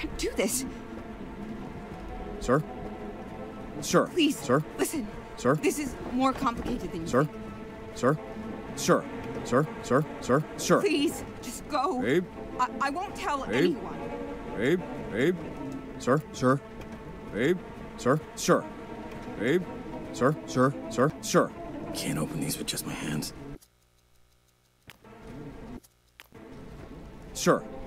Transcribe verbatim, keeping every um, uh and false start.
can't do this. Sir? Sir? Please. Sir? Listen. Sir? This is more complicated than you Sir? Think. Sir? Sir? Sir? Sir? Sir? Sir? Please, just go. Babe? I, I won't tell Babe? Anyone. Babe? Babe? Sir? Sir? Babe? Sir? Sir? Babe? Sir? Sir? Sir? Sir? Can't open these with just my hands. Sir?